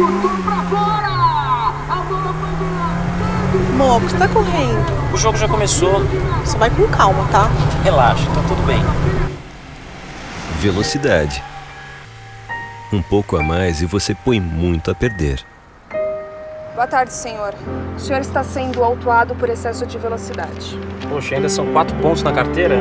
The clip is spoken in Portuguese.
chutou pra fora! A bola foi de lado. Amor, por que você tá correndo? O jogo já começou. Você vai com calma, tá? Relaxa, tá tudo bem. Velocidade. Um pouco a mais e você põe muito a perder. Boa tarde, senhor. O senhor está sendo autuado por excesso de velocidade. Poxa, ainda são 4 pontos na carteira?